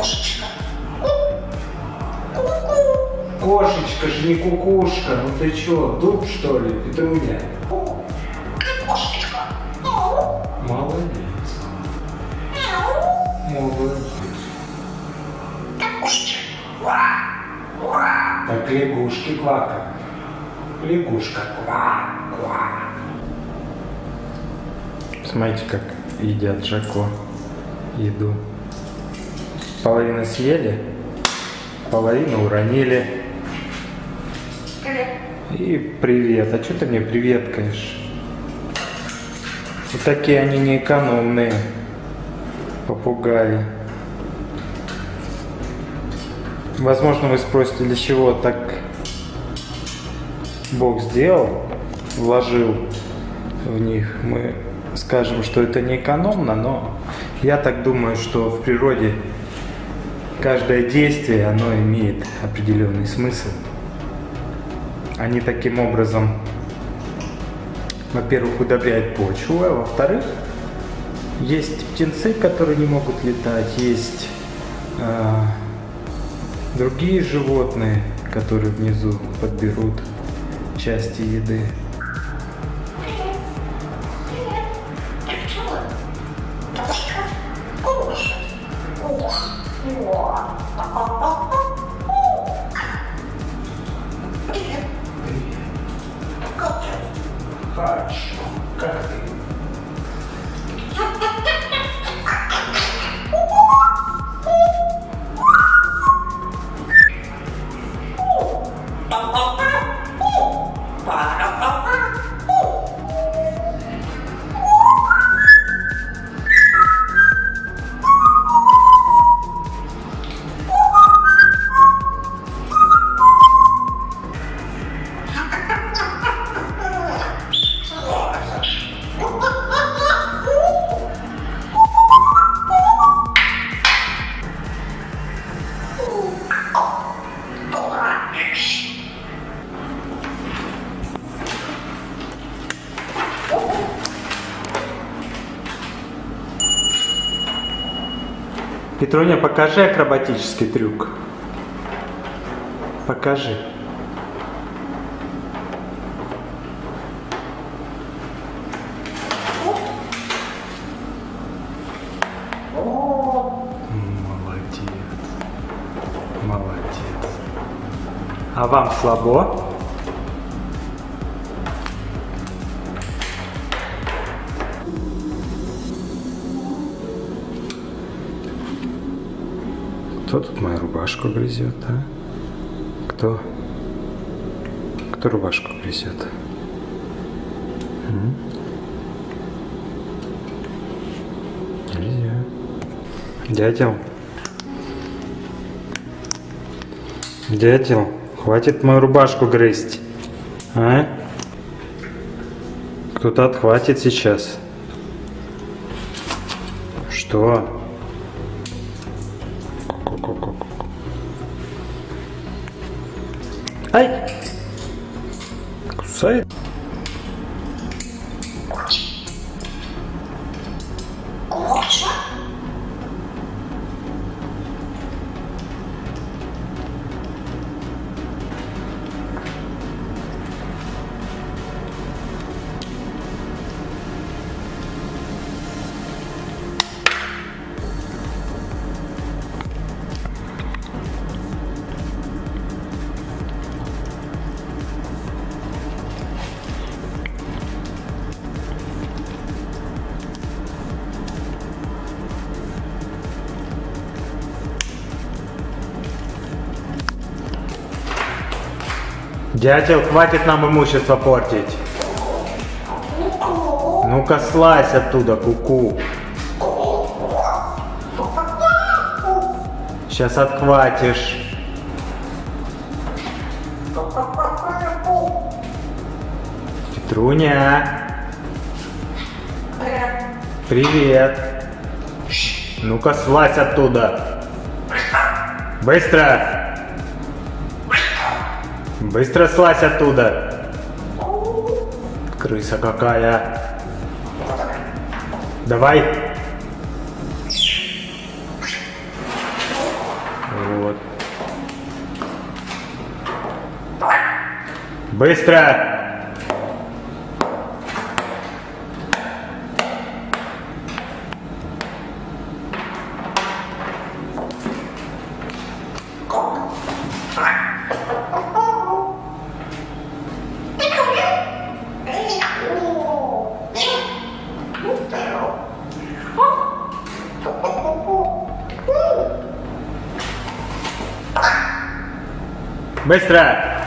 кошечка. Кошечка же, не кукушка. Ну ты чё, дуб что ли, Петруня? Кошечка. Молодец. Молодец. Кошечка. Так лягушки квакают. Лягушка ква-ква. Смотрите, как едят Жако еду. Половину съели, половину уронили. И привет. А что ты мне привет, конечно? Вот такие они неэкономные попугаи. Возможно, вы спросите, для чего так Бог сделал, вложил в них. Мы скажем, что это не экономно, но я так думаю, что в природе каждое действие, оно имеет определенный смысл. Они таким образом, во-первых, удобряют почву, а во-вторых, есть птенцы, которые не могут летать, есть другие животные, которые внизу подберут части еды. Петруня, покажи акробатический трюк. Покажи. Молодец. Молодец. А вам слабо? Кто тут мою рубашку грызет, а? Кто рубашку грызет? Нельзя. Дятел. Дятел, хватит мою рубашку грызть, а? Кто-то отхватит сейчас. Что? Ай! Кусай! Кошечка! Дятел, хватит нам имущество портить. Ну-ка, слазь оттуда, куку. Сейчас отхватишь. Петруня. Привет. Ну-ка, слазь оттуда. Быстро. Быстро слазь оттуда! Крыса какая! Давай! Вот. Быстро! Быстро!